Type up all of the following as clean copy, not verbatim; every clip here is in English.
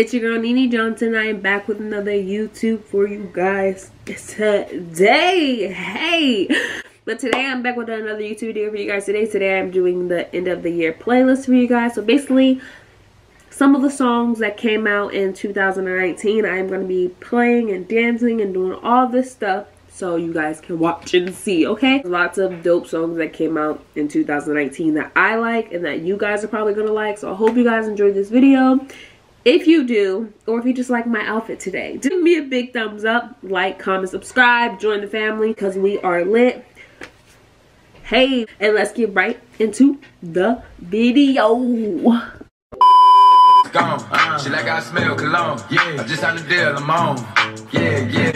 It's your girl Nene Johnson. I am back with another YouTube for you guys today. Hey, but today I'm back with another YouTube video for you guys today. Today I'm doing the end of the year playlist for you guys. So basically, some of the songs that came out in 2019, I'm going to be playing and dancing and doing all this stuff, so you guys can watch and see, okay? Lots of dope songs that came out in 2019 that I like and that you guys are probably gonna like. So I hope you guys enjoyed this video. If you do, or if you just like my outfit today, give me a big thumbs up, like, comment, subscribe, join the family, because we are lit. Hey, and let's get right into the video. Gone. She like I smell cologne. Yeah, I just had a deal, I'm on. Yeah, yeah.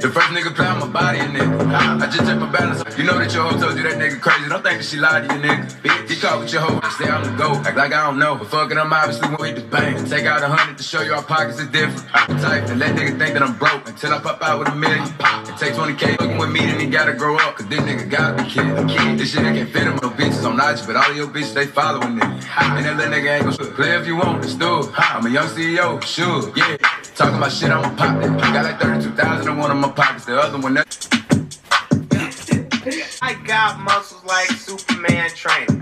The first nigga play on my body, nigga. I just check my balance. You know that your hoe told you that nigga crazy. Don't think that she lied to you, nigga. Bitch, you caught with your hoe. I stay on the go. Act like I don't know. But fuck it, I'm obviously won't hit the bank. Take out 100 to show you our pockets is different. I'm type to let nigga think that I'm broke until I pop out with a million. Pop. It takes 20K fucking with me, then he gotta grow up. Cause this nigga gotta be kid. This shit ain't can fit him no bitches. I'm not you, but all of your bitches, they following nigga. And that little nigga ain't gonna play if you want. It's do. I'm a young CEO, sure, yeah. Talking about shit, I'm a pop it. Got like 32,000 in one of my pockets, the other one that. I got muscles like Superman trainer.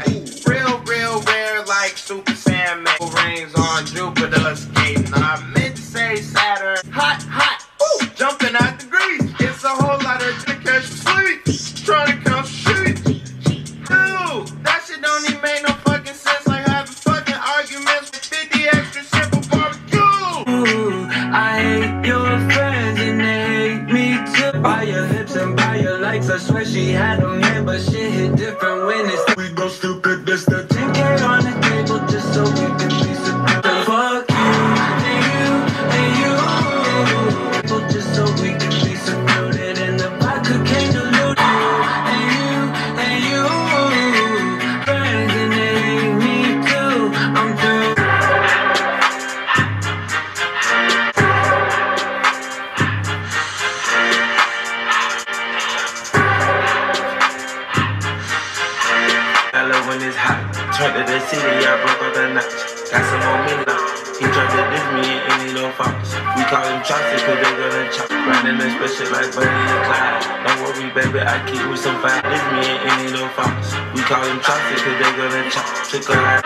Real rare like Super Saiyan. Rings on Jupiter skating. I meant to say Saturn. Hot, ooh, jumping out the grease. It's a whole lot of shit to catch sleep. Trying to come shoot. Dude, that shit don't even make no fucking sense. Like having fucking arguments with 50 extra shit for barbecue. Ooh, I hate your friends and they hate me too. By your hips and by your likes, I swear she had a man, but shit hit different when it's we go stupid. This the 10K on the table just so we can be surprised. Fuck you and you and you and you, just so we can be secluded and the vodka can't dilute you and you and you. Friends and they hate me too. I'm through. Tried to the city, I broke up the notch. Got some on me now. He tried to diss me in any little fox. We call him Chauncey cause they gonna chop. Riding that special like Buddy and Clyde. Don't worry baby, I keep with some fire. Diss me in any little fox. We call him Chauncey cause they gonna chop. Trick or lie.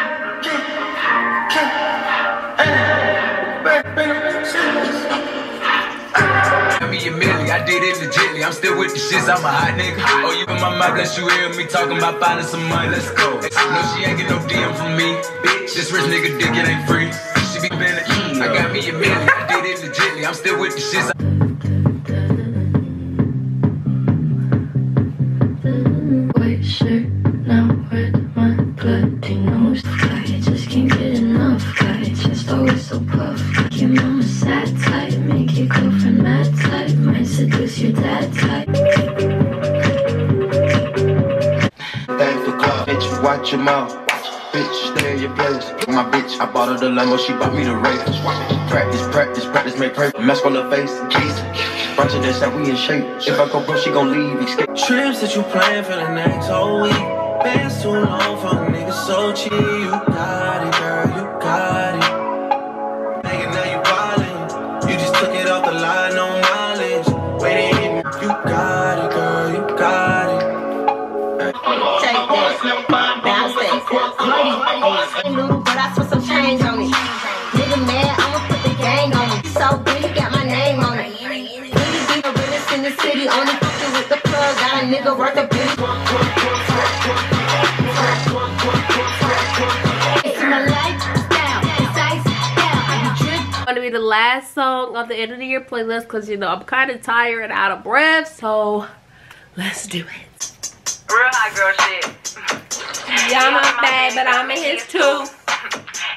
I did it legitly, I'm still with the shits, I'm a hot nigga. Oh, you in my mind, bless you hear me talking about finding some money, let's go. No, she ain't get no DM from me, bitch. This rich nigga dick, it ain't free. She be better, I got me a million. I did it legitly, I'm still with the shits. White shirt, now with my bloody nose. I just can't get enough, I just always so puffed. Your mama sad type, make your girlfriend mad type. Might seduce your dad type. Thanks for calling, bitch, watch your mouth. Bitch, stay in your place. My bitch, I bought her the limo, she bought me the race. Practice, make perfect. Mask on her face, Jesus. Bunch of this, we in shape. If I go broke, she gon' leave, escape. Trips that you plan for the next whole week. Bands too long for a nigga so cheap. You got it, girl, you got it. Nigga worth a bitch. It's my lifestyle. It's lifestyle. Gonna be the last song of the end of the year playlist because you know I'm kind of tired and out of breath. So let's do it. Real hot girl shit. Y'all my bag, but I'm in his too.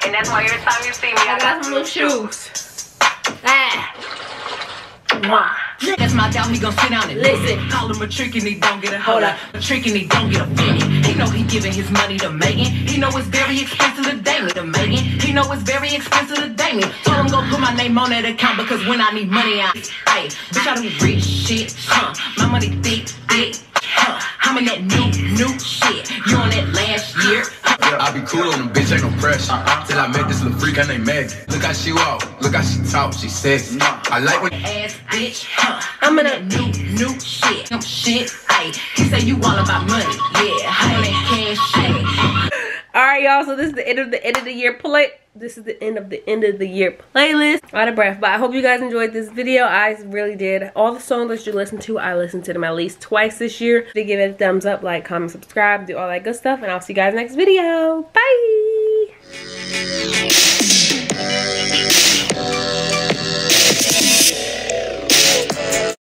And that's why every time you see me, I got some new shoes. Ah. That's my doubt, he gon' sit down and listen. Call him a trick and he don't get a hold up. A trick and he don't get offended. He know he giving his money to Megan. He know it's very expensive to Damon to Megan. He know it's very expensive to Damon. Told him go put my name on that account because when I need money, I hey, bitch, I do rich shit, huh? My money thick, huh? I'm in that new shit. You on that last year, huh? I be cool on them, bitch, ain't no pressure. Till I met this little freak, her name Megan. Look how she walk, look how she talk, she sexy. I like when ass bitch, huh? I'm in that new shit, some shit. Ayy, you say you all about money, yeah, I want that cash, ayy. Alright y'all, so this is the end of the year play. This is the end of the year playlist. Out of breath, but I hope you guys enjoyed this video. I really did. All the songs that you listened to, I listened to them at least twice this year. So give it a thumbs up, like, comment, subscribe, do all that good stuff, and I'll see you guys next video. Bye!